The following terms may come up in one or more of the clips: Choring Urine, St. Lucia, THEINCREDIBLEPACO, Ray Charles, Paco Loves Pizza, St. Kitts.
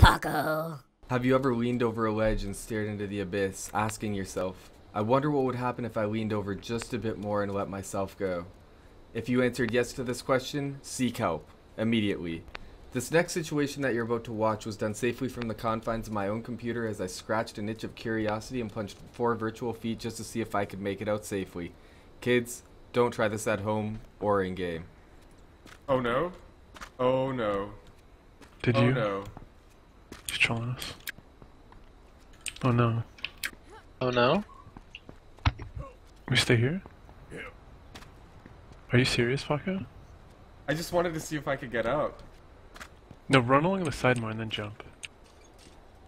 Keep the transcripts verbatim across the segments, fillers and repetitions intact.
Paco. Have you ever leaned over a ledge and stared into the abyss, asking yourself, I wonder what would happen if I leaned over just a bit more and let myself go? If you answered yes to this question, seek help immediately. This next situation that you're about to watch was done safely from the confines of my own computer as I scratched an itch of curiosity and plunged four virtual feet just to see if I could make it out safely. Kids, don't try this at home or in game. Oh no. Oh no. Did oh, you? Oh no. He's trolling us. Oh no. Oh no? We stay here? Yeah. Are you serious, Paco? I just wanted to see if I could get out. No, run along the side more and then jump.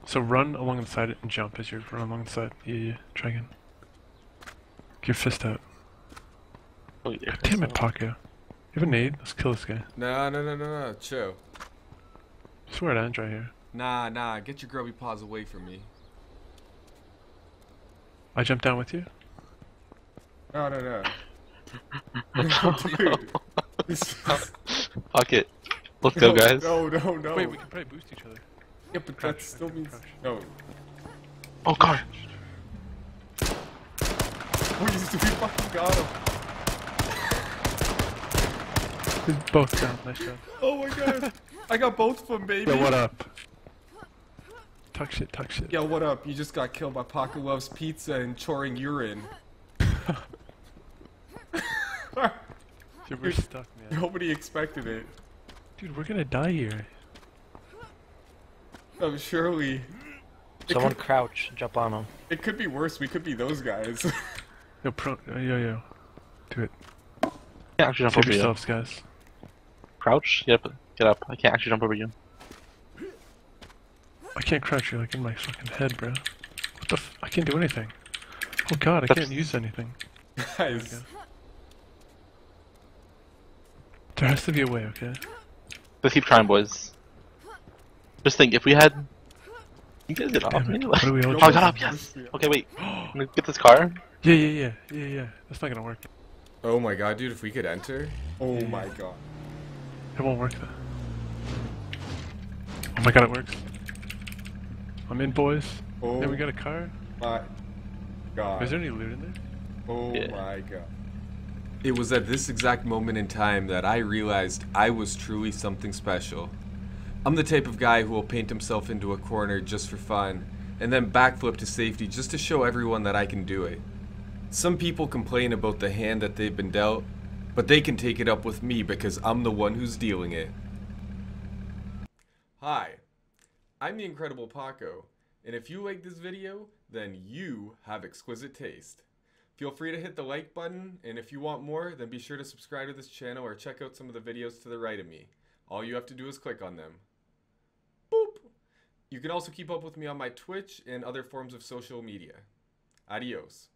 So run along the side and jump as you run along the side. Yeah, yeah, try again. Get your fist out. Oh, yeah, God damn it, Paco. You have a nade? Let's kill this guy. No, no, no, no, no, chill. I swear to end right here. Nah, nah, get your grubby paws away from me. I jump down with you? No, no, no. Oh, no. Fuck it. Let's go, guys. No, no, no. Wait, we can probably boost each other. Yeah, but crouch, that still means... Crouch. No. Oh, God. Please, we fucking got him. He's both down. Nice job. Oh, my God. I got both of them, baby. Yo, what up? Tuck shit, tuck shit. Yo, what up? You just got killed by Paco Loves Pizza and Choring Urine. Dude, we're stuck, man. Nobody expected it. Dude, we're gonna die here. Oh, surely. Someone could... crouch, jump on him. It could be worse, we could be those guys. Yo, pro. Yo, yo. Do it. I can't actually jump Save over yourselves, you. guys. Crouch? Yep, get up. I can't actually jump over you. I can't crouch, you're like in my fucking head, bro. What the f. I can't do anything. Oh god, I That's... can't use anything. Guys. Okay. There has to be a way, okay? Let's keep trying, boys. Just think, if we had... You guys get off me? Like... What we all oh, I got up, yes! Okay, wait. Can we get this car? Yeah, yeah, yeah, yeah, yeah. That's not gonna work. Oh my god, dude, if we could enter... Oh yeah. my god. It won't work, though. Oh my god, it works. I'm in, boys. Oh. And we got a car. My god. Is there any loot in there? Oh yeah. my god. It was at this exact moment in time that I realized I was truly something special. I'm the type of guy who will paint himself into a corner just for fun, and then backflip to safety just to show everyone that I can do it. Some people complain about the hand that they've been dealt, but they can take it up with me because I'm the one who's dealing it. Hi, I'm the incredible Paco, and if you like this video, then you have exquisite taste. Feel free to hit the like button, and if you want more, then be sure to subscribe to this channel or check out some of the videos to the right of me. All you have to do is click on them. Boop! You can also keep up with me on my Twitch and other forms of social media. Adios.